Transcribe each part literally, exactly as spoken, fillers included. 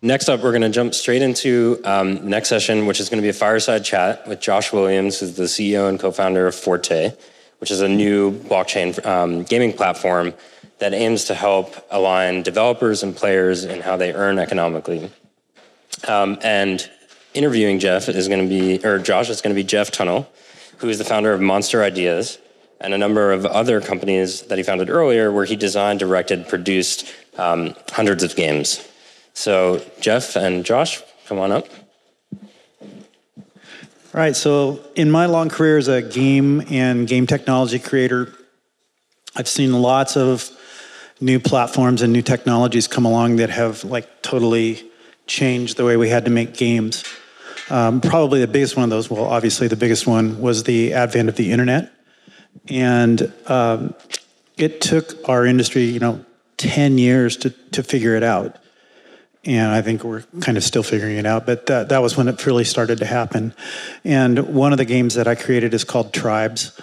Next up, we're going to jump straight into um, the next session, which is going to be a fireside chat with Josh Williams, who's the C E O and co-founder of Forte, which is a new blockchain um, gaming platform that aims to help align developers and players in how they earn economically. Um, and interviewing Jeff is going to be, or Josh is going to be Jeff Tunnell, who is the founder of Monster Ideas and a number of other companies that he founded earlier, where he designed, directed, produced um, hundreds of games. So Jeff and Josh, come on up. All right, so in my long career as a game and game technology creator, I've seen lots of new platforms and new technologies come along that have like totally changed the way we had to make games. Um, probably the biggest one of those, well, obviously the biggest one was the advent of the internet. And um, it took our industry, you know, ten years to, to figure it out. And I think we're kind of still figuring it out, but that, that was when it really started to happen. And one of the games that I created is called Tribes.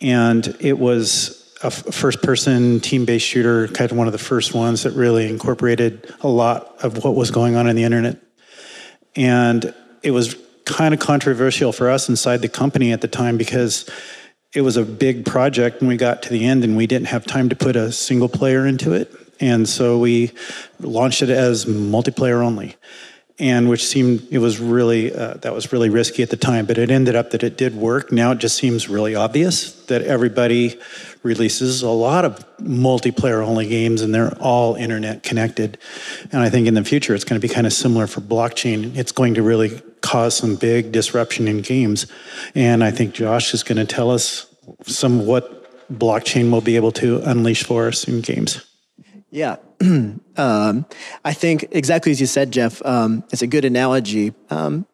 And it was a first-person team-based shooter, kind of one of the first ones that really incorporated a lot of what was going on in the internet. And it was kind of controversial for us inside the company at the time because it was a big project and we got to the end and we didn't have time to put a single player into it. And so we launched it as multiplayer only, and which seemed, it was really, uh, that was really risky at the time, but it ended up that it did work. Now it just seems really obvious that everybody releases a lot of multiplayer only games and they're all internet connected. And I think in the future, it's going to be kind of similar for blockchain. It's going to really cause some big disruption in games. And I think Josh is going to tell us some of what blockchain will be able to unleash for us in games. Yeah, um, I think exactly as you said, Jeff, um, it's a good analogy. Um,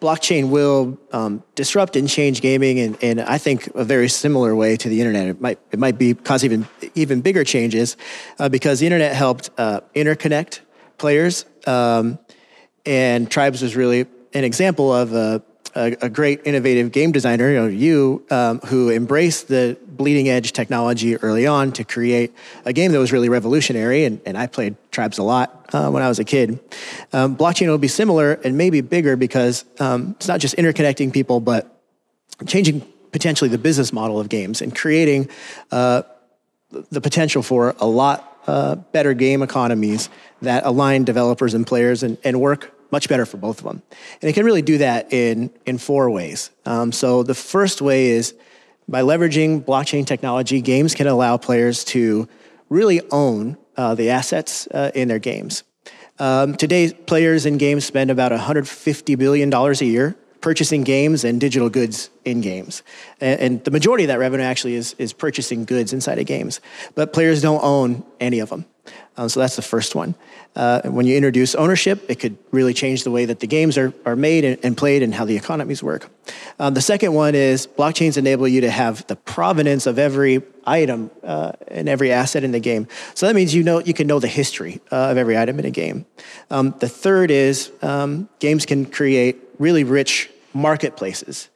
blockchain will um, disrupt and change gaming in, in, I think, a very similar way to the internet. It might, it might be cause even, even bigger changes uh, because the internet helped uh, interconnect players, um, and Tribes was really an example of a, a, a great innovative game designer, you know, you, um, who embraced the bleeding edge technology early on to create a game that was really revolutionary. And, and I played Tribes a lot uh, when I was a kid. Um, blockchain will be similar and maybe bigger because um, it's not just interconnecting people, but changing potentially the business model of games and creating uh, the potential for a lot uh, better game economies that align developers and players and, and work much better for both of them. And it can really do that in, in four ways. Um, so the first way is, by leveraging blockchain technology, games can allow players to really own uh, the assets uh, in their games. Um, today, players in games spend about one hundred fifty billion dollars a year purchasing games and digital goods in games. And, and the majority of that revenue actually is, is purchasing goods inside of games. But players don't own any of them. Um, so that's the first one. Uh, when you introduce ownership, it could really change the way that the games are, are made and, and played and how the economies work. Um, the second one is blockchains enable you to have the provenance of every item uh, and every asset in the game. So that means you know you can know the history uh, of every item in a game. Um, the third is um, games can create really rich marketplaces,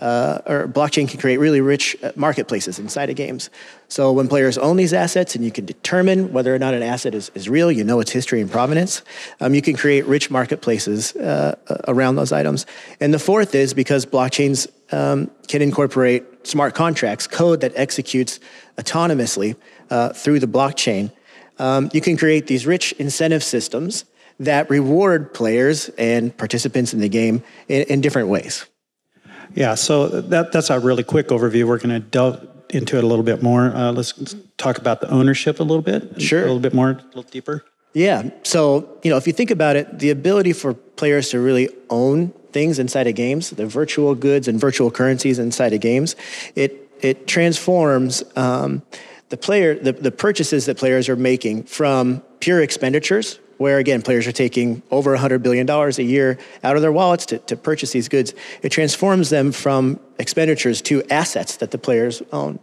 uh, or blockchain can create really rich marketplaces inside of games. So when players own these assets and you can determine whether or not an asset is, is real, you know its history and provenance, um, you can create rich marketplaces uh, around those items. And the fourth is because blockchains um, can incorporate smart contracts, code that executes autonomously uh, through the blockchain, um, you can create these rich incentive systems that reward players and participants in the game in, in different ways. Yeah, so that, that's a really quick overview. We're going to delve into it a little bit more. Uh, let's talk about the ownership a little bit. Sure. A little bit more, a little deeper. Yeah, so you know, if you think about it, the ability for players to really own things inside of games, the virtual goods and virtual currencies inside of games, it it transforms um, the player the, the purchases that players are making from pure expenditures, where again, players are taking over one hundred billion dollars a year out of their wallets to, to purchase these goods. It transforms them from expenditures to assets that the players own.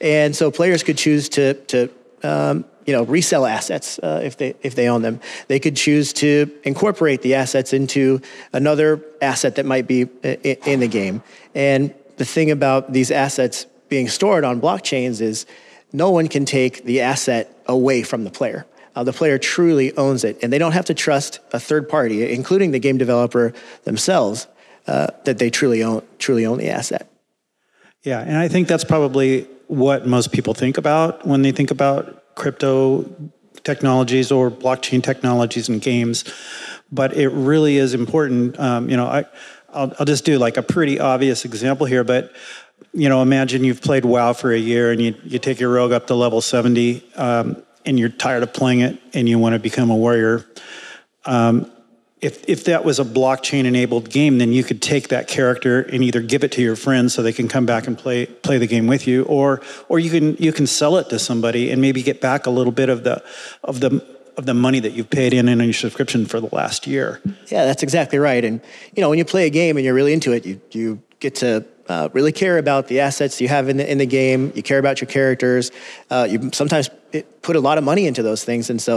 And so players could choose to, to um, you know, resell assets uh, if they if they own them. They could choose to incorporate the assets into another asset that might be in, in the game. And the thing about these assets being stored on blockchains is no one can take the asset away from the player. uh, the player truly owns it, and they don't have to trust a third party, including the game developer themselves, uh, that they truly own truly own the asset. Yeah, and I think that's probably what most people think about when they think about crypto technologies or blockchain technologies and games. But it really is important. Um, you know, I, I'll, I'll just do like a pretty obvious example here, but you know, imagine you've played WoW for a year and you, you take your rogue up to level seventy um, and you're tired of playing it and you want to become a warrior. Um, if, if that was a blockchain-enabled game, then you could take that character and either give it to your friends so they can come back and play play the game with you, or or you can you can sell it to somebody and maybe get back a little bit of the of the of the money that you've paid in in your subscription for the last year. Yeah, that's exactly right. And you know, when you play a game and you're really into it, you you get to Uh, really care about the assets you have in the, in the game. You care about your characters. Uh, you sometimes put a lot of money into those things. And so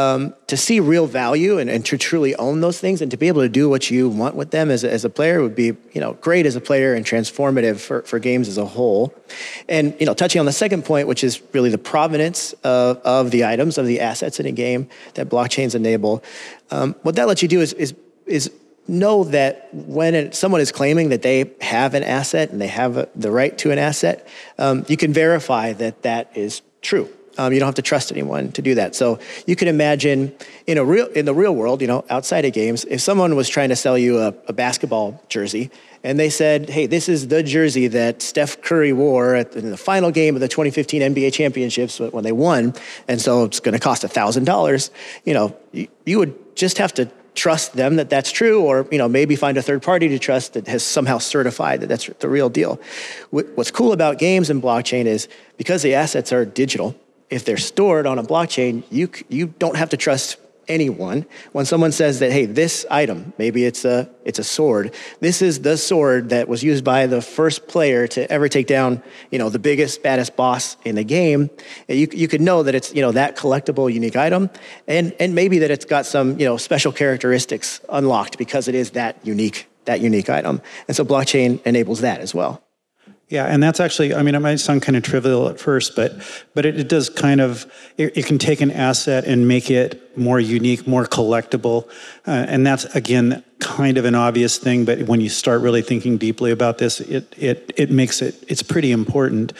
um, to see real value and, and to truly own those things and to be able to do what you want with them as a, as a player would be, you know, great as a player and transformative for, for games as a whole. And, you know, touching on the second point, which is really the provenance of, of the items, of the assets in a game that blockchains enable. Um, what that lets you do is is is know that when someone is claiming that they have an asset and they have the right to an asset, um, you can verify that that is true. Um, you don't have to trust anyone to do that. So you can imagine in a real in the real world, you know, outside of games, if someone was trying to sell you a, a basketball jersey and they said, "Hey, this is the jersey that Steph Curry wore at the, in the final game of the twenty fifteen N B A championships when they won, and so it's going to cost a thousand dollars," you know, you, you would just have to trust them that that's true, or you know, maybe find a third party to trust that has somehow certified that that's the real deal. What's cool about games and blockchain is because the assets are digital, if they're stored on a blockchain, you you don't have to trust anyone. When someone says that, hey, this item, maybe it's a it's a sword. This is the sword that was used by the first player to ever take down, you know, the biggest, baddest boss in the game. You you could know that it's, you know, that collectible, unique item, and and maybe that it's got some, you know, special characteristics unlocked because it is that unique that unique item. And so blockchain enables that as well. Yeah, and that's actually, I mean, it might sound kind of trivial at first, but but it, it does kind of, it, it can take an asset and make it more unique, more collectible. Uh, and that's, again, kind of an obvious thing, but when you start really thinking deeply about this, it it it makes it, it's pretty important.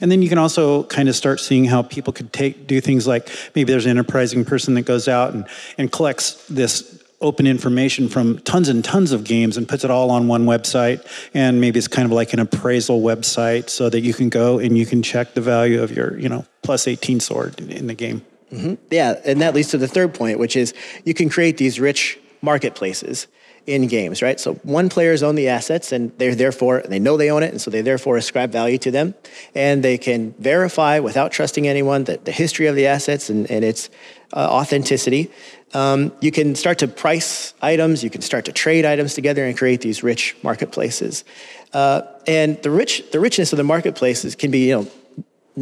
And then you can also kind of start seeing how people could take do things like, maybe there's an enterprising person that goes out and, and collects this open information from tons and tons of games and puts it all on one website, and maybe it's kind of like an appraisal website so that you can go and you can check the value of your, you know, plus eighteen sword in the game. Mm-hmm. Yeah, and that leads to the third point, which is you can create these rich marketplaces in games, right? So one player's own the assets and they're therefore, they know they own it, and so they therefore ascribe value to them, and they can verify without trusting anyone that the history of the assets and, and its uh, authenticity. Um, you can start to price items, you can start to trade items together and create these rich marketplaces. Uh, and the rich, the richness of the marketplaces can be, you know,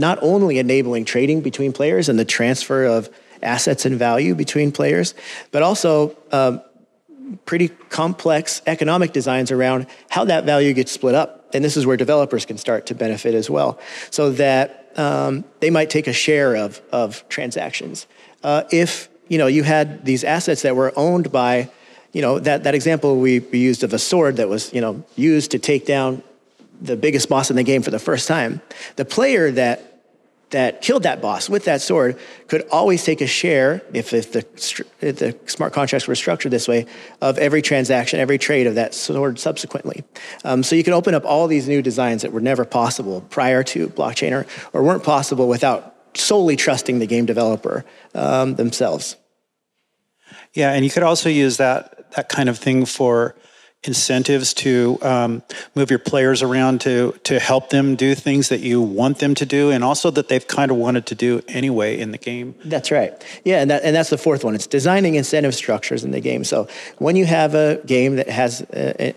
not only enabling trading between players and the transfer of assets and value between players, but also um, pretty complex economic designs around how that value gets split up. And this is where developers can start to benefit as well, so that um, they might take a share of, of transactions. Uh, if you know, you had these assets that were owned by, you know, that, that example we, we used of a sword that was, you know, used to take down the biggest boss in the game for the first time, the player that that killed that boss with that sword could always take a share, if, if, the, if the smart contracts were structured this way, of every transaction, every trade of that sword subsequently. Um, so you can open up all these new designs that were never possible prior to blockchain, or, or weren't possible without solely trusting the game developer um, themselves. Yeah, and you could also use that, that kind of thing for incentives to um, move your players around to to help them do things that you want them to do, and also that they've kind of wanted to do anyway in the game. That's right. Yeah, and that, and that's the fourth one. It's designing incentive structures in the game. So when you have a game that has a,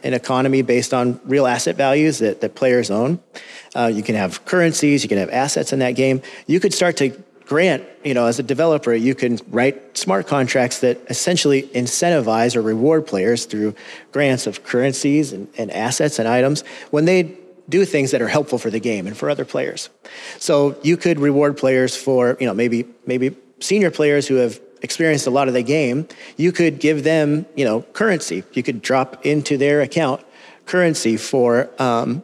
an economy based on real asset values that, that players own, uh, you can have currencies, you can have assets in that game. You could start to grant, you know, as a developer, you can write smart contracts that essentially incentivize or reward players through grants of currencies and, and assets and items when they do things that are helpful for the game and for other players. So you could reward players for, you know, maybe maybe senior players who have experienced a lot of the game, you could give them, you know, currency. You could drop into their account currency for um,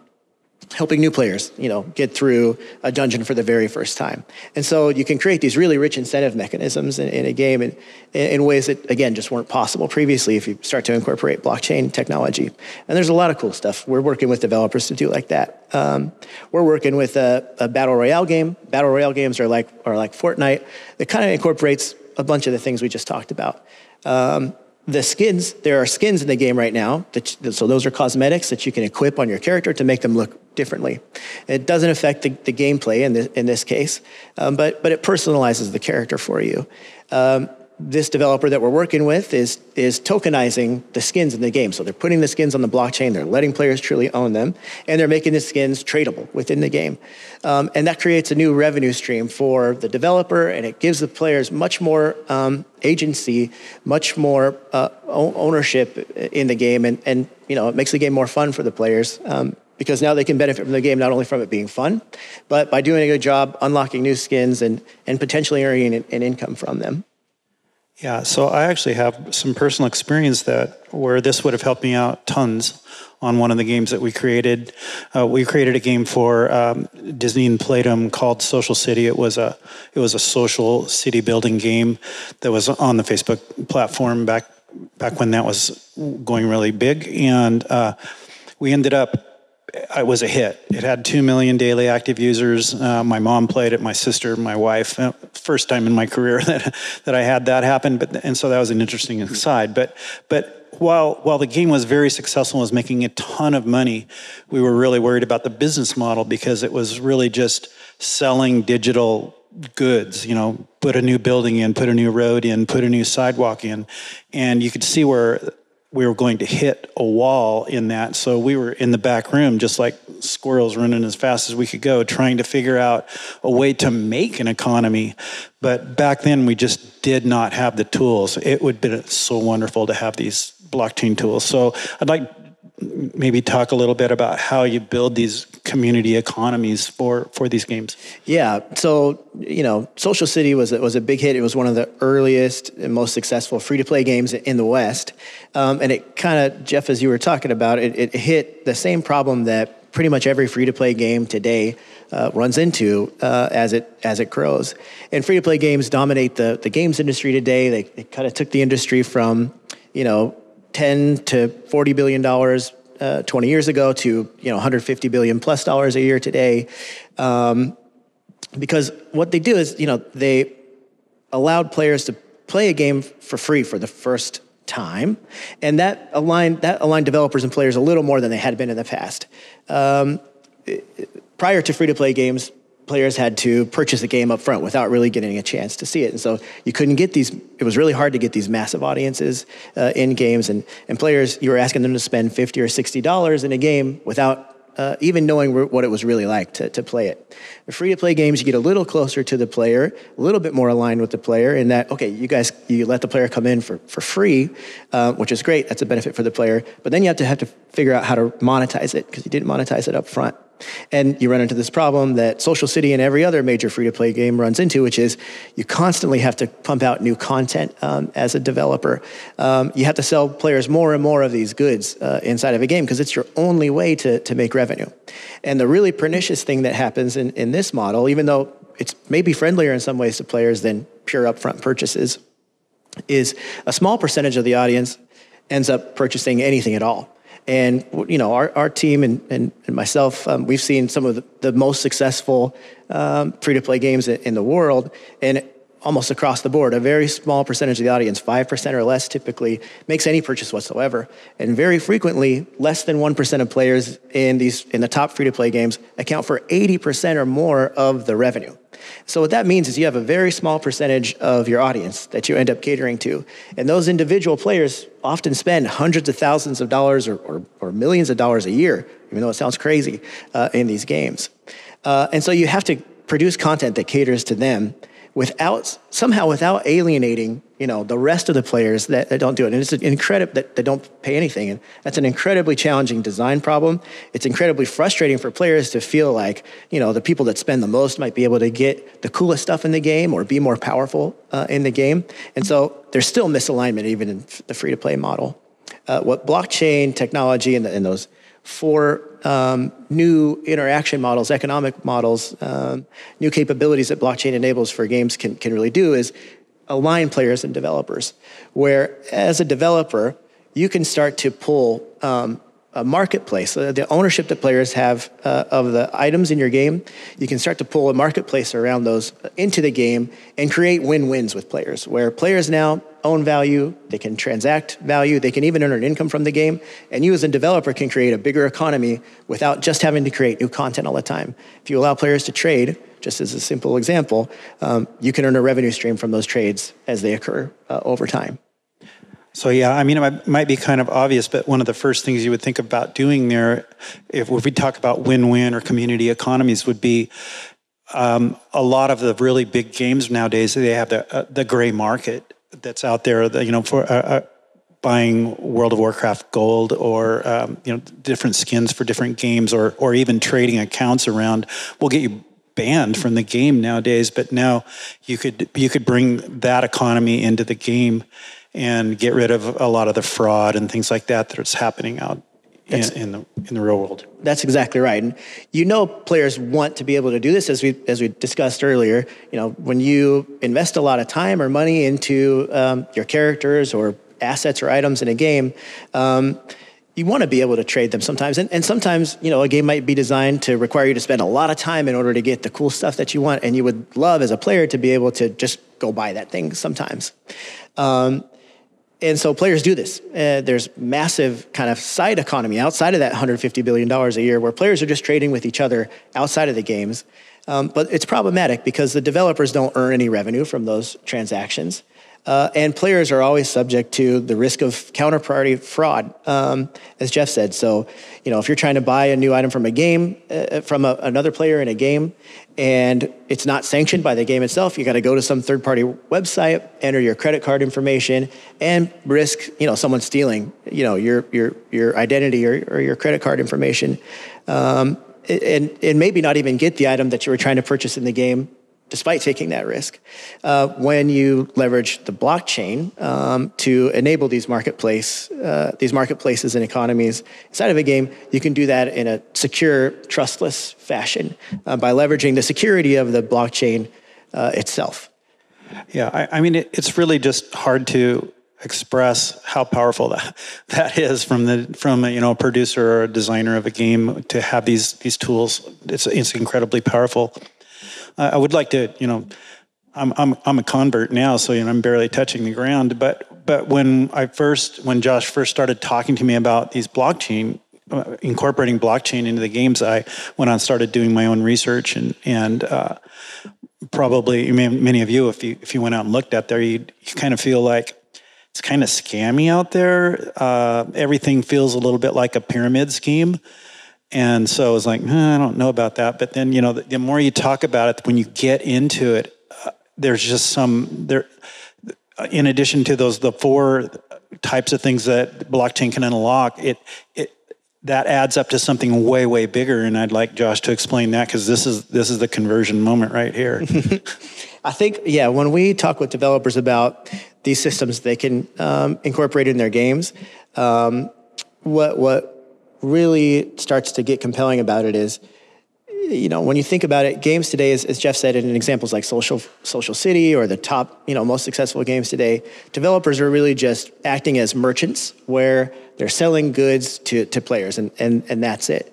helping new players, you know, get through a dungeon for the very first time. And so you can create these really rich incentive mechanisms in, in a game in, in ways that, again, just weren't possible previously if you start to incorporate blockchain technology. And there's a lot of cool stuff we're working with developers to do like that. Um, we're working with a, a battle royale game. Battle royale games are like, are like Fortnite. That kind of incorporates a bunch of the things we just talked about. Um, The skins, there are skins in the game right now, that, so those are cosmetics that you can equip on your character to make them look differently. It doesn't affect the, the gameplay in this, in this case, um, but, but it personalizes the character for you. Um, this developer that we're working with is, is tokenizing the skins in the game. So they're putting the skins on the blockchain, they're letting players truly own them, and they're making the skins tradable within the game. Um, and that creates a new revenue stream for the developer, and it gives the players much more um, agency, much more uh, ownership in the game, and, and you know, it makes the game more fun for the players um, because now they can benefit from the game not only from it being fun, but by doing a good job unlocking new skins and, and potentially earning an, an income from them. Yeah, so I actually have some personal experience that where this would have helped me out tons on one of the games that we created. Uh, we created a game for um, Disney and Playdom called Social City. It was a it was a social city building game that was on the Facebook platform back back when that was going really big, and uh, we ended up. It was a hit. It had two million daily active users. Uh, my mom played it, my sister, my wife. First time in my career that, that I had that happen. But, and so that was an interesting aside. But, but while, while the game was very successful and was making a ton of money, we were really worried about the business model because it was really just selling digital goods, you know, put a new building in, put a new road in, put a new sidewalk in. And you could see where we were going to hit a wall in that. So we were in the back room, just like squirrels running as fast as we could go, trying to figure out a way to make an economy. But back then we just did not have the tools. It would have been so wonderful to have these blockchain tools. So I'd like maybe talk a little bit about how you build these community economies for, for these games. Yeah, so, you know, Social City was, was a big hit. It was one of the earliest and most successful free-to-play games in the West. Um, and it kind of, Jeff, as you were talking about, it, it hit the same problem that pretty much every free-to-play game today uh, runs into uh, as it as it grows. And free-to-play games dominate the, the games industry today. They, they kind of took the industry from, you know, ten to forty billion dollars uh, twenty years ago to, you know, one hundred fifty billion plus dollars a year today, um, because what they do is, you know, they allowed players to play a game for free for the first time, and that aligned that aligned developers and players a little more than they had been in the past. Um, prior to free-to-play games, players had to purchase the game up front without really getting a chance to see it. And so you couldn't get these, it was really hard to get these massive audiences uh, in games. And, and players, you were asking them to spend fifty or sixty dollars in a game without uh, even knowing what it was really like to, to play it. In free-to-play games, you get a little closer to the player, a little bit more aligned with the player in that, okay, you guys, you let the player come in for, for free, uh, which is great. That's a benefit for the player. But then you have to have to figure out how to monetize it because you didn't monetize it up front. And you run into this problem that Social City and every other major free-to-play game runs into, which is you constantly have to pump out new content um, as a developer. Um, you have to sell players more and more of these goods uh, inside of a game because it's your only way to, to make revenue. And the really pernicious thing that happens in, in this model, even though it's maybe friendlier in some ways to players than pure upfront purchases, is a small percentage of the audience ends up purchasing anything at all. And, you know, our, our team and, and, and myself, um, we've seen some of the, the most successful um, free-to-play games in, in the world. And almost across the board, a very small percentage of the audience, five percent or less typically, makes any purchase whatsoever. And very frequently, less than one percent of players in, these, in the top free-to-play games account for eighty percent or more of the revenue. So what that means is you have a very small percentage of your audience that you end up catering to. And those individual players often spend hundreds of thousands of dollars or, or, or millions of dollars a year, even though it sounds crazy, uh, in these games. Uh, and so you have to produce content that caters to them without, somehow without alienating you know, the rest of the players that, that don't do it. And it's an incredible, that they don't pay anything. And that's an incredibly challenging design problem. It's incredibly frustrating for players to feel like, you know, the people that spend the most might be able to get the coolest stuff in the game or be more powerful uh, in the game. And so there's still misalignment even in the free-to-play model. Uh, what blockchain technology and, the, and those four um, new interaction models, economic models, um, new capabilities that blockchain enables for games can, can really do is align players and developers, where as a developer, you can start to pull um, a marketplace, uh, the ownership that players have uh, of the items in your game. You can start to pull a marketplace around those into the game and create win-wins with players, where players now own value, they can transact value, they can even earn an income from the game, and you as a developer can create a bigger economy without just having to create new content all the time. If you allow players to trade, just as a simple example, um, you can earn a revenue stream from those trades as they occur uh, over time. So yeah, I mean, it might be kind of obvious, but one of the first things you would think about doing there, if, if we talk about win-win or community economies, would be um, a lot of the really big games nowadays, they have the, uh, the gray market that's out there, that, you know, for uh, uh, buying World of Warcraft gold or, um, you know, different skins for different games, or, or even trading accounts around will get you banned from the game nowadays. But now you could, you could bring that economy into the game and get rid of a lot of the fraud and things like that that's happening out in, in the in the real world. That's exactly right. And you know, players want to be able to do this, as we as we discussed earlier. You know, when you invest a lot of time or money into um, your characters or assets or items in a game, Um, you want to be able to trade them sometimes. And, and sometimes, you know, a game might be designed to require you to spend a lot of time in order to get the cool stuff that you want. And you would love as a player to be able to just go buy that thing sometimes. Um, and so players do this. Uh, there's massive kind of side economy outside of that one hundred fifty billion dollars a year where players are just trading with each other outside of the games. Um, but it's problematic because the developers don't earn any revenue from those transactions. Uh, and players are always subject to the risk of counterparty fraud, um, as Jeff said. So, you know, if you're trying to buy a new item from a game, uh, from a, another player in a game, and it's not sanctioned by the game itself, you got to go to some third-party website, enter your credit card information, and risk, you know, someone stealing, you know, your your your identity or, or your credit card information, um, and and maybe not even get the item that you were trying to purchase in the game, despite taking that risk. Uh, when you leverage the blockchain um, to enable these marketplace, uh, these marketplaces and economies inside of a game, you can do that in a secure, trustless fashion uh, by leveraging the security of the blockchain uh, itself. Yeah, I, I mean, it, it's really just hard to express how powerful that that is from the from a, you know, a producer or a designer of a game to have these these tools. It's it's incredibly powerful. I would like to, you know, I'm I'm I'm a convert now, so you know I'm barely touching the ground. But but when I first, when Josh first started talking to me about these blockchain, uh, incorporating blockchain into the games, I went on and started doing my own research, and and uh, probably many of you, if you if you went out and looked out there, you you kind of feel like it's kind of scammy out there. Uh, everything feels a little bit like a pyramid scheme. And so I was like, nah, I don't know about that. But then, you know, the, the more you talk about it, when you get into it, uh, there's just some, there. in addition to those, the four types of things that blockchain can unlock, it, it that adds up to something way, way bigger. And I'd like Josh to explain that, because this is, this is the conversion moment right here. I think, yeah, when we talk with developers about these systems they can um, incorporate in their games, um, what what... really starts to get compelling about it is, you know, when you think about it, games today, as, as Jeff said, in examples like Social Social City or the top, you know, most successful games today, developers are really just acting as merchants where they're selling goods to, to players, and, and, and that's it.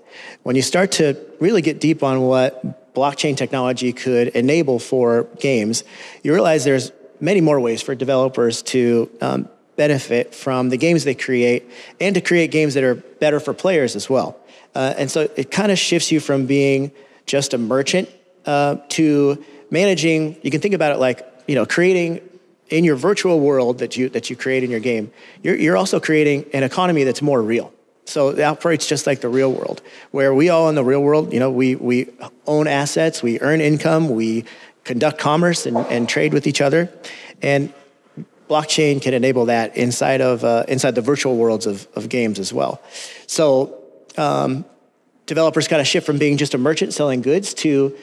When you start to really get deep on what blockchain technology could enable for games, you realize there's many more ways for developers to um, benefit from the games they create, and to create games that are better for players as well. Uh, and so it kind of shifts you from being just a merchant uh, to managing. You can think about it like, you know, creating in your virtual world that you that you create in your game, you're, you're also creating an economy that's more real. So it operates just like the real world, where we all in the real world, you know, we, we own assets, we earn income, we conduct commerce and, and trade with each other. And blockchain can enable that inside of uh, inside the virtual worlds of, of games as well. So um, developers kind of shift from being just a merchant selling goods to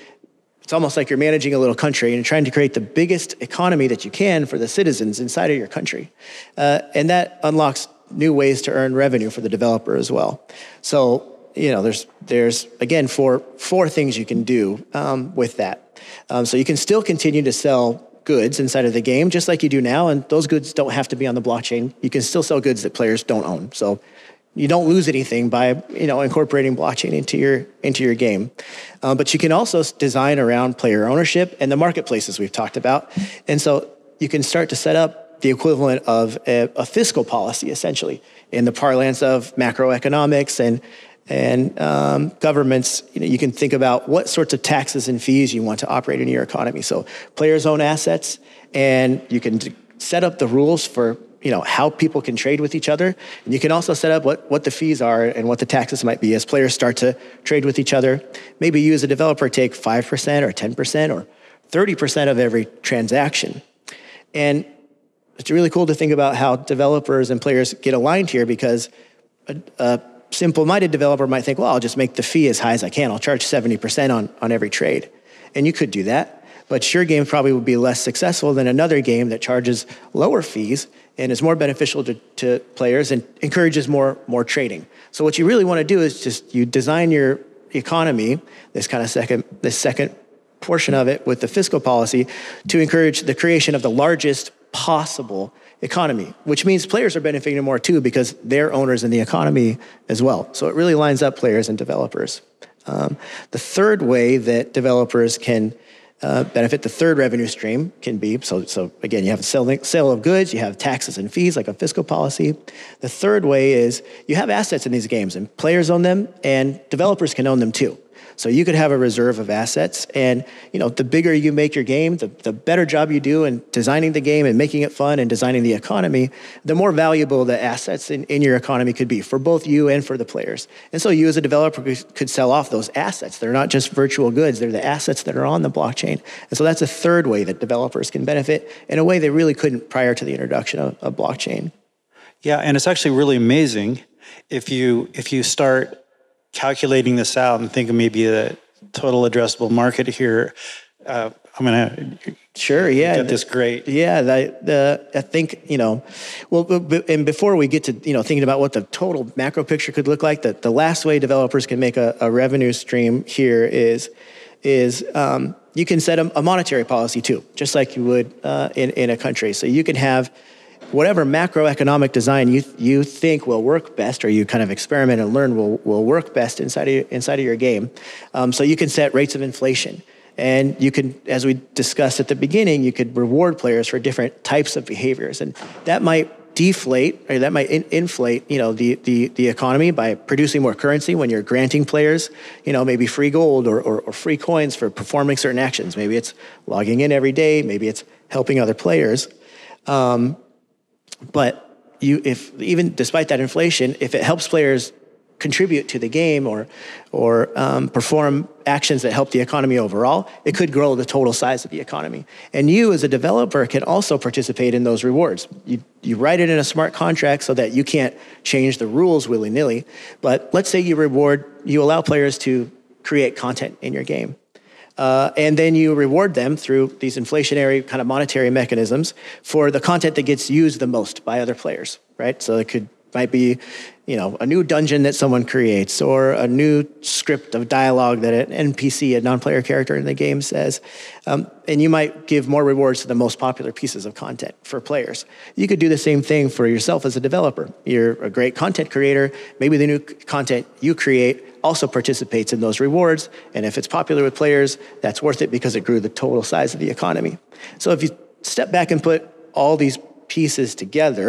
it's almost like you're managing a little country and trying to create the biggest economy that you can for the citizens inside of your country. Uh, and that unlocks new ways to earn revenue for the developer as well. So, you know, there's, there's again, four, four things you can do um, with that. Um, so you can still continue to sell goods inside of the game, just like you do now, and those goods don't have to be on the blockchain. You can still sell goods that players don't own. So you don't lose anything by, you know, incorporating blockchain into your into your game. Um, but you can also design around player ownership and the marketplaces we've talked about. And so you can start to set up the equivalent of a, a fiscal policy, essentially, in the parlance of macroeconomics and and um, governments. You know, you can think about what sorts of taxes and fees you want to operate in your economy. So players own assets, and you can set up the rules for, you know, how people can trade with each other. And you can also set up what, what the fees are and what the taxes might be as players start to trade with each other. Maybe you as a developer take five percent or ten percent or thirty percent of every transaction. And it's really cool to think about how developers and players get aligned here, because a, a simple-minded developer might think, well, I'll just make the fee as high as I can. I'll charge seventy percent on, on every trade. And you could do that. But your game probably would be less successful than another game that charges lower fees and is more beneficial to, to players and encourages more, more trading. So what you really want to do is just you design your economy, this kind of second, this second portion of it with the fiscal policy, to encourage the creation of the largest possible economy, which means players are benefiting more too because they're owners in the economy as well. So it really lines up players and developers. Um, the third way that developers can Uh, benefit, the third revenue stream can be, so, so again, you have a selling, sale of goods, you have taxes and fees, like a fiscal policy. The third way is you have assets in these games, and players own them, and developers can own them too. So you could have a reserve of assets, and you know, the bigger you make your game, the, the better job you do in designing the game and making it fun and designing the economy, the more valuable the assets in, in your economy could be for both you and for the players. And so you as a developer could sell off those assets. They're not just virtual goods, they're the assets that are on the blockchain. And so that's a third way that developers can benefit in a way they really couldn't prior to the introduction of, of blockchain. Yeah, and it's actually really amazing if you if you start calculating this out and think of maybe the total addressable market here. Uh, I'm gonna sure, yeah, get this great. Yeah, the, the I think you know. Well, and before we get to you know thinking about what the total macro picture could look like, the the last way developers can make a, a revenue stream here is is um, you can set a, a monetary policy too, just like you would uh, in in a country. So you can have whatever macroeconomic design you you think will work best, or you kind of experiment and learn will will work best inside of your, inside of your game. Um, so you can set rates of inflation, and you can, as we discussed at the beginning, you could reward players for different types of behaviors, and that might deflate, or that might in, inflate, you know, the, the, the economy by producing more currency when you're granting players, you know, maybe free gold or, or, or free coins for performing certain actions. Maybe it's logging in every day. Maybe it's helping other players. Um, But you, if even despite that inflation, if it helps players contribute to the game or or um, perform actions that help the economy overall, it could grow the total size of the economy. And you, as a developer, can also participate in those rewards. You you write it in a smart contract so that you can't change the rules willy-nilly. But let's say you reward, you allow players to create content in your game. Uh, and then you reward them through these inflationary kind of monetary mechanisms for the content that gets used the most by other players, right? So it could might be, you know, a new dungeon that someone creates, or a new script of dialogue that an N P C, a non-player character in the game, says. Um, and you might give more rewards to the most popular pieces of content for players. You could do the same thing for yourself as a developer. You're a great content creator. Maybe the new content you create also participates in those rewards. And if it's popular with players, that's worth it because it grew the total size of the economy. So if you step back and put all these pieces together,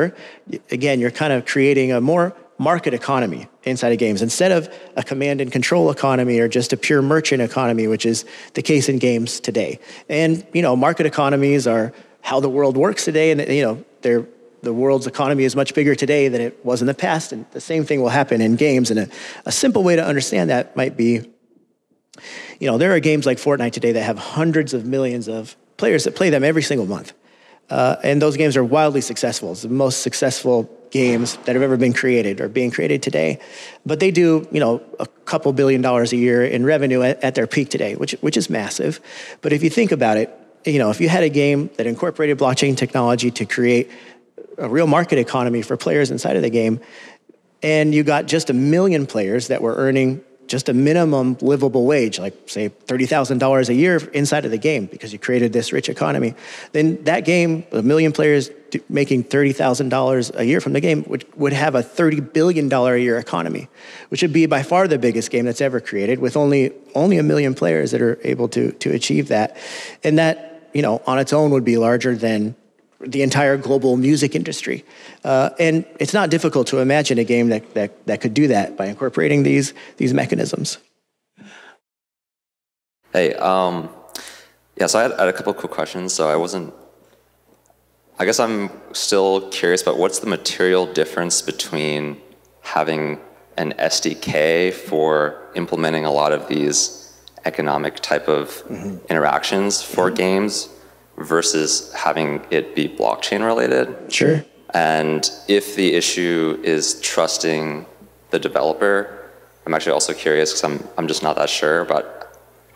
again, you're kind of creating a more market economy inside of games instead of a command and control economy or just a pure merchant economy, which is the case in games today. And, you know, market economies are how the world works today. And, you know, they're the world's economy is much bigger today than it was in the past. And the same thing will happen in games. And a, a simple way to understand that might be, you know, there are games like Fortnite today that have hundreds of millions of players that play them every single month. Uh, and those games are wildly successful. It's the most successful games that have ever been created or being created today. But they do, you know, a couple billion dollars a year in revenue at, at their peak today, which which is massive. But if you think about it, you know, if you had a game that incorporated blockchain technology to create a real market economy for players inside of the game, and you got just a million players that were earning just a minimum livable wage, like say thirty thousand dollars a year inside of the game because you created this rich economy, then that game, a million players making thirty thousand dollars a year from the game would, would have a thirty billion dollars a year economy, which would be by far the biggest game that's ever created with only only a million players that are able to, to achieve that. And that, you know, on its own would be larger than the entire global music industry. Uh, and it's not difficult to imagine a game that, that, that could do that by incorporating these, these mechanisms. Hey, um, yeah, so I had, I had a couple of quick questions. So I wasn't, I guess I'm still curious about what's the material difference between having an S D K for implementing a lot of these economic type of mm-hmm. interactions for mm-hmm. games versus having it be blockchain related. Sure. And if the issue is trusting the developer, I'm actually also curious because I'm, I'm just not that sure about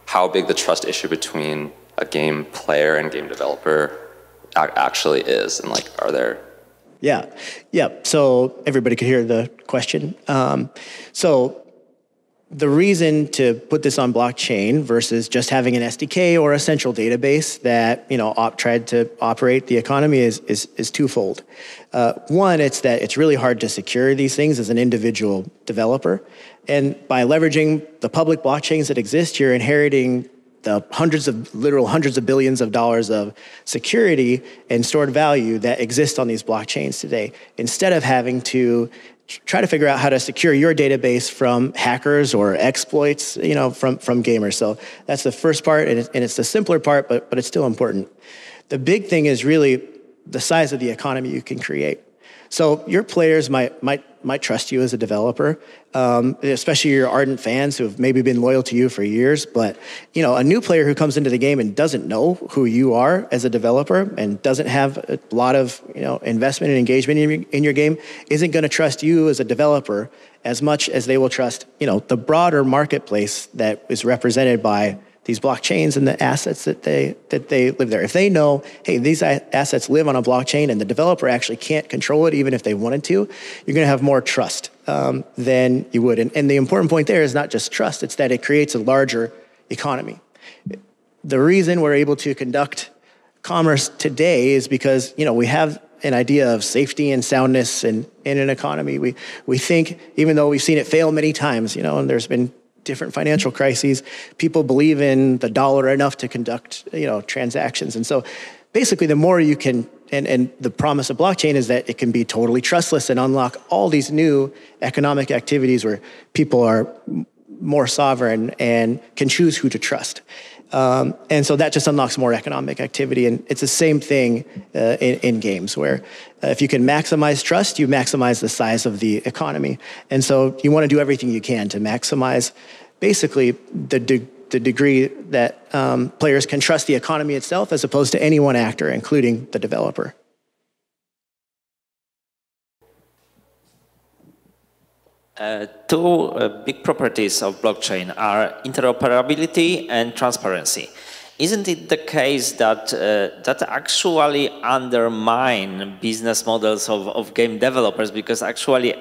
how big the trust issue between a game player and game developer actually is, and like, are there? Yeah, yeah, so everybody could hear the question. Um, so the reason to put this on blockchain versus just having an S D K or a central database that, you know, op tried to operate the economy is is, is twofold. Uh, one, it's that it's really hard to secure these things as an individual developer, and by leveraging the public blockchains that exist, you're inheriting the hundreds of, literal hundreds of billions of dollars of security and stored value that exist on these blockchains today, instead of having to try to figure out how to secure your database from hackers or exploits, you know, from, from gamers. So that's the first part, and it's, and it's the simpler part, but, but it's still important. The big thing is really the size of the economy you can create. So your players might, might, might trust you as a developer, um, especially your ardent fans who have maybe been loyal to you for years. But, you know, a new player who comes into the game and doesn't know who you are as a developer and doesn't have a lot of, you know, investment and engagement in your, in your game isn't going to trust you as a developer as much as they will trust, you know, the broader marketplace that is represented by these blockchains and the assets that they that they live there. If they know, hey, these assets live on a blockchain and the developer actually can't control it even if they wanted to, you're gonna have more trust um, than you would. And, and the important point there is not just trust, it's that it creates a larger economy. The reason we're able to conduct commerce today is because, you know, we have an idea of safety and soundness and in an economy. We, we think, even though we've seen it fail many times, you know, and there's been different financial crises, people believe in the dollar enough to conduct, you know, transactions. And so basically the more you can, and, and the promise of blockchain is that it can be totally trustless and unlock all these new economic activities where people are more sovereign and can choose who to trust. Um, and so that just unlocks more economic activity. And it's the same thing uh, in, in games where uh, if you can maximize trust, you maximize the size of the economy. And so you want to do everything you can to maximize basically the, de the degree that um, players can trust the economy itself as opposed to any one actor, including the developer. Uh, two uh, big properties of blockchain are interoperability and transparency. Isn't it the case that uh, that actually undermine business models of, of game developers, because actually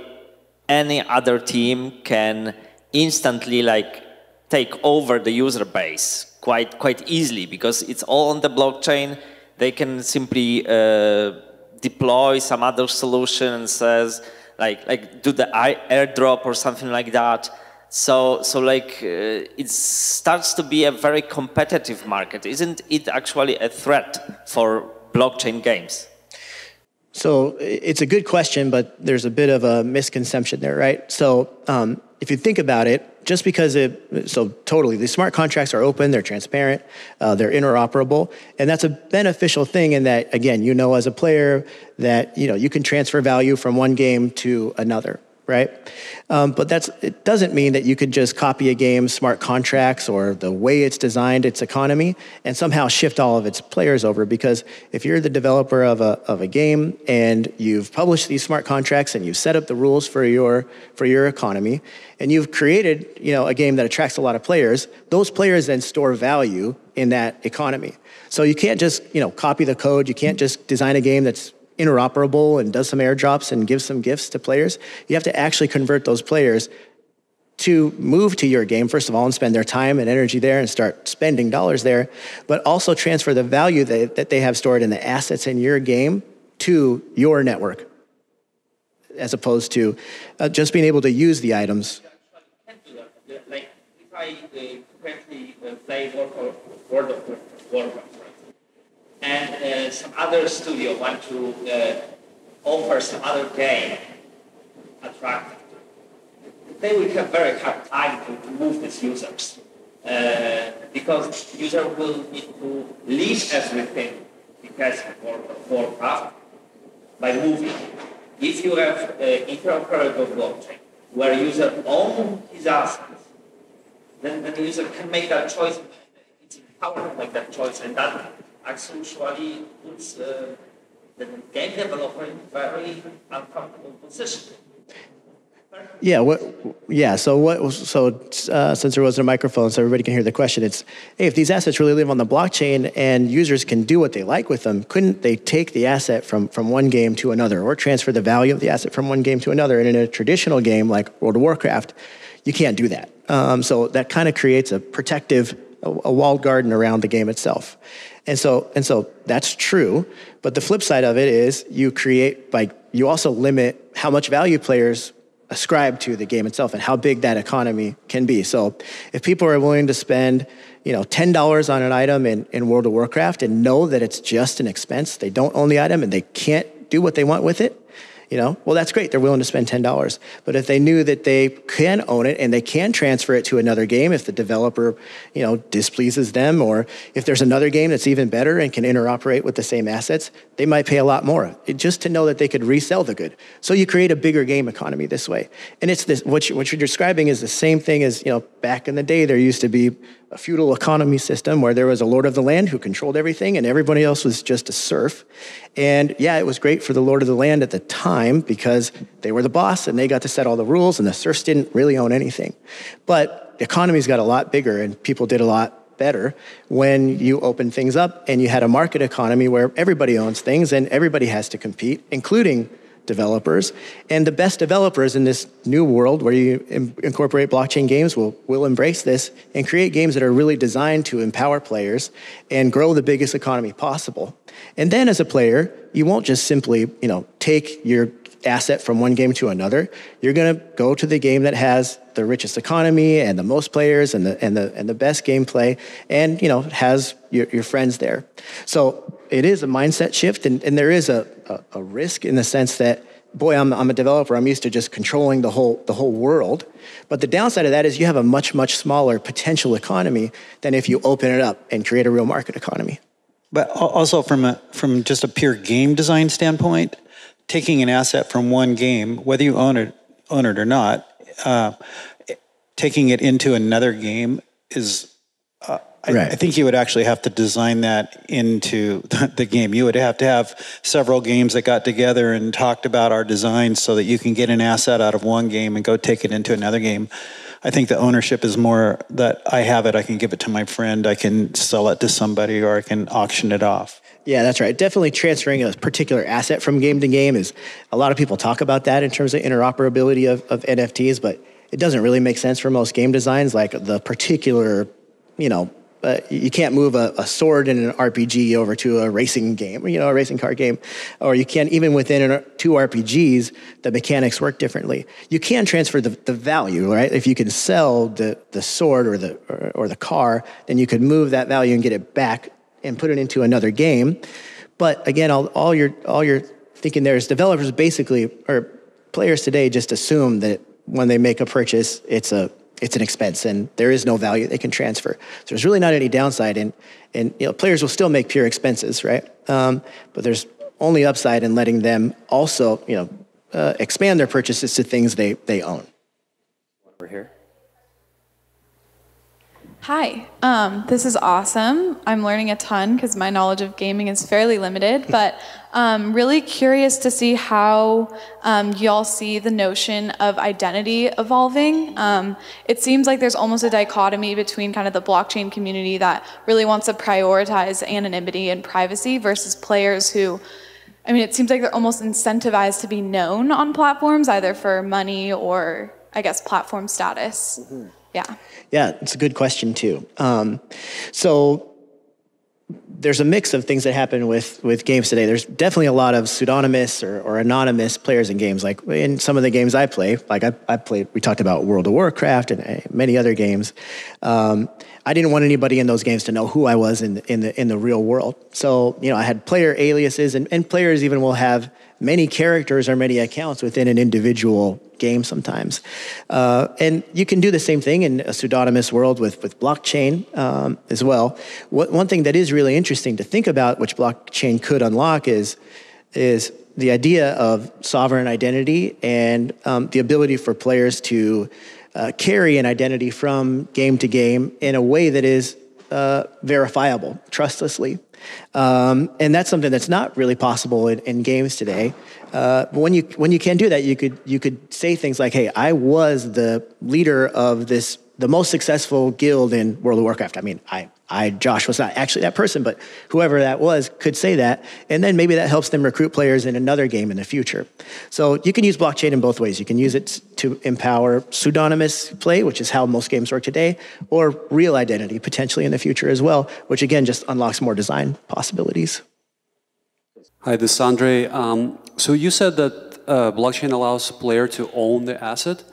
any other team can instantly like take over the user base quite quite easily because it's all on the blockchain. They can simply uh, deploy some other solution and says, Like, like do the airdrop or something like that. So, so like, uh, it starts to be a very competitive market. Isn't it actually a threat for blockchain games? So it's a good question, but there's a bit of a misconception there, right? So um, if you think about it, just because it, so totally, these smart contracts are open, they're transparent, uh, they're interoperable, and that's a beneficial thing in that, again, you know as a player that, you know, you can transfer value from one game to another. right? Um, but that's it doesn't mean that you could just copy a game's smart contracts or the way it's designed, its economy, and somehow shift all of its players over. Because if you're the developer of a of a game and you've published these smart contracts and you've set up the rules for your for your economy, and you've created you know a game that attracts a lot of players, those players then store value in that economy. So you can't just you know copy the code. You can't just design a game that's interoperable and does some airdrops and gives some gifts to players. You have to actually convert those players to move to your game, first of all, and spend their time and energy there and start spending dollars there, but also transfer the value that, that they have stored in the assets in your game to your network, as opposed to uh, just being able to use the items. Like if I currently play World of Warcraft, and uh, some other studio want to uh, offer some other game attractive, they will have very hard time to move these users uh, because user will need to leave everything because of Warcraft by moving. If you have uh, interoperable blockchain where user owns his assets, then, then the user can make that choice. It's empowered to make that choice, and that actually usually puts uh, the game developer in a very uncomfortable position. Yeah. What, yeah. So what? So uh, since there wasn't a microphone, so everybody can hear the question, it's, hey, if these assets really live on the blockchain and users can do what they like with them, couldn't they take the asset from from one game to another, or transfer the value of the asset from one game to another? And in a traditional game like World of Warcraft, you can't do that. Um, so that kind of creates a protective, a walled garden around the game itself. And so, and so that's true, but the flip side of it is you create, like, you also limit how much value players ascribe to the game itself and how big that economy can be. So if people are willing to spend, you know, ten dollars on an item in, in World of Warcraft and know that it's just an expense, they don't own the item and they can't do what they want with it, you know, well, that's great. They're willing to spend ten dollars. But if they knew that they can own it and they can transfer it to another game if the developer, you know, displeases them, or if there's another game that's even better and can interoperate with the same assets, they might pay a lot more it, just to know that they could resell the good. So you create a bigger game economy this way. And it's this, what, you, what you're describing is the same thing as, you know, back in the day, there used to be a feudal economy system where there was a lord of the land who controlled everything and everybody else was just a serf. And yeah, it was great for the lord of the land at the time because they were the boss and they got to set all the rules and the serfs didn't really own anything. But the economies got a lot bigger and people did a lot better when you opened things up and you had a market economy where everybody owns things and everybody has to compete, including developers. And the best developers in this new world where you im- incorporate blockchain games will, will embrace this and create games that are really designed to empower players and grow the biggest economy possible. And then as a player, you won't just simply, you know, take your asset from one game to another. You're going to go to the game that has the richest economy and the most players and the and the and the best gameplay, and you know has your, your friends there. So it is a mindset shift, and, and there is a, a a risk in the sense that, boy, I'm I'm a developer. I'm used to just controlling the whole the whole world. But the downside of that is you have a much much smaller potential economy than if you open it up and create a real market economy. But also from a from just a pure game design standpoint, taking an asset from one game, whether you own it own it or not, uh, taking it into another game is, uh, I, right. I think you would actually have to design that into the game. You would have to have several games that got together and talked about our design so that you can get an asset out of one game and go take it into another game. I think the ownership is more that I have it, I can give it to my friend, I can sell it to somebody, or I can auction it off. Yeah, that's right. Definitely transferring a particular asset from game to game is, a lot of people talk about that in terms of interoperability of, of N F Ts, but it doesn't really make sense for most game designs. Like the particular, you know, uh, you can't move a, a sword in an R P G over to a racing game, you know, a racing car game, or you can't, even within an, two R P Gs, the mechanics work differently. You can transfer the, the value, right? If you can sell the, the sword or the or, or the car, then you could move that value and get it back and put it into another game. But again, all, all your all your thinking there is developers basically, or players today, just assume that when they make a purchase, it's a it's an expense and there is no value they can transfer. So there's really not any downside, and and you know players will still make pure expenses, right? Um, but there's only upside in letting them also you know uh, expand their purchases to things they, they own. Over here. Hi, um, this is awesome. I'm learning a ton because my knowledge of gaming is fairly limited, but um, really curious to see how um, y'all see the notion of identity evolving. Um, it seems like there's almost a dichotomy between kind of the blockchain community that really wants to prioritize anonymity and privacy versus players who, I mean, it seems like they're almost incentivized to be known on platforms, either for money or, I guess, platform status. Mm-hmm. Yeah. Yeah, it's a good question too. Um, so there's a mix of things that happen with, with games today. There's definitely a lot of pseudonymous or, or anonymous players in games. Like in some of the games I play, like I, I played, we talked about World of Warcraft and many other games. Um, I didn't want anybody in those games to know who I was in, in, the, in the real world. So, you know, I had player aliases, and, and players even will have many characters or many accounts within an individual game sometimes. Uh, and you can do the same thing in a pseudonymous world with, with blockchain um, as well. What, one thing that is really interesting to think about, which blockchain could unlock, is, is the idea of sovereign identity and um, the ability for players to uh, carry an identity from game to game in a way that is uh, verifiable, trustlessly. Um, and that's something that's not really possible in, in games today. Uh, but when you when you can do that, you could you could say things like, "Hey, I was the leader of this the most successful guild in World of Warcraft." I mean, I I Josh was not actually that person, but whoever that was could say that, and then maybe that helps them recruit players in another game in the future. So you can use blockchain in both ways. You can use it to empower pseudonymous play, which is how most games work today, or real identity potentially in the future as well, which again just unlocks more design possibilities. Hi, this is Andre. Um, so you said that uh, blockchain allows player to own the asset,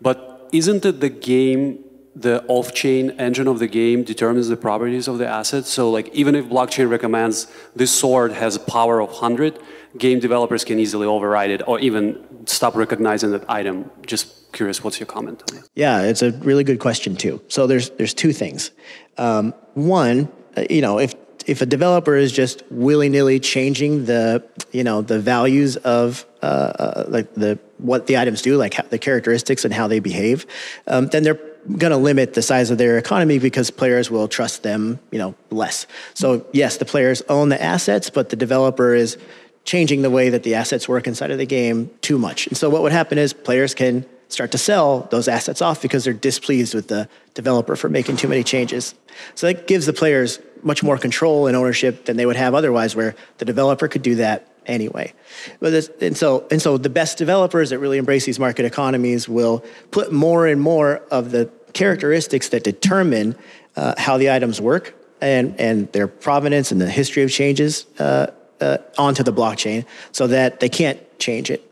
but isn't it the game? The off-chain engine of the game determines the properties of the asset. So like, even if blockchain recommends this sword has a power of one hundred, game developers can easily override it or even stop recognizing that item. Just curious, what's your comment on it? Yeah, it's a really good question too. So there's, there's two things. Um, one, you know, if, if a developer is just willy-nilly changing the, you know, the values of uh, uh, like the, what the items do, like how, the characteristics and how they behave, um, then they're going to limit the size of their economy because players will trust them, you know, less. So yes, the players own the assets, but the developer is changing the way that the assets work inside of the game too much. And so what would happen is players can start to sell those assets off because they're displeased with the developer for making too many changes. So that gives the players much more control and ownership than they would have otherwise, where the developer could do that anyway. But this, and, so, and so the best developers that really embrace these market economies will put more and more of the characteristics that determine uh, how the items work and, and their provenance and the history of changes uh, uh, onto the blockchain so that they can't change it.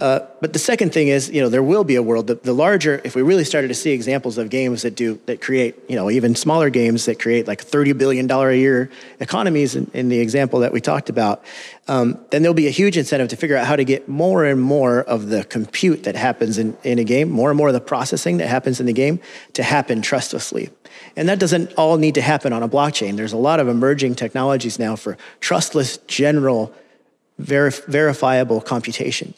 Uh, but the second thing is, you know, there will be a world, the, the larger, if we really started to see examples of games that do, that create, you know, even smaller games that create like thirty billion dollars a year economies in, in the example that we talked about, um, then there'll be a huge incentive to figure out how to get more and more of the compute that happens in, in a game, more and more of the processing that happens in the game to happen trustlessly. And that doesn't all need to happen on a blockchain. There's a lot of emerging technologies now for trustless, general, verif- verifiable computation.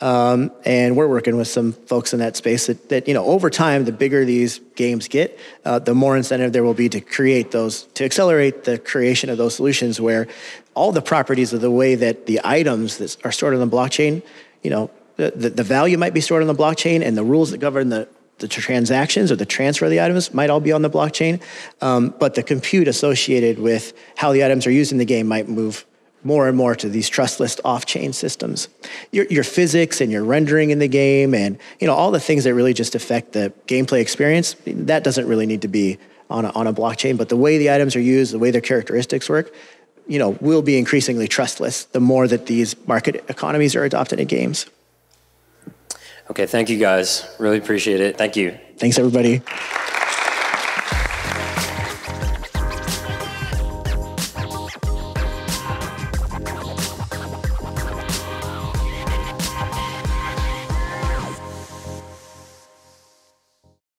Um, and we're working with some folks in that space that, that, you know, over time, the bigger these games get, uh, the more incentive there will be to create those, to accelerate the creation of those solutions where all the properties of the way that the items that are stored on the blockchain, you know, the, the, the value might be stored on the blockchain and the rules that govern the, the transactions or the transfer of the items might all be on the blockchain. Um, but the compute associated with how the items are used in the game might move more and more to these trustless off-chain systems. Your, your physics and your rendering in the game and, you know, all the things that really just affect the gameplay experience, that doesn't really need to be on a, on a blockchain, but the way the items are used, the way their characteristics work, you know, will be increasingly trustless the more that these market economies are adopted in games. Okay, thank you guys. Really appreciate it. Thank you. Thanks, everybody.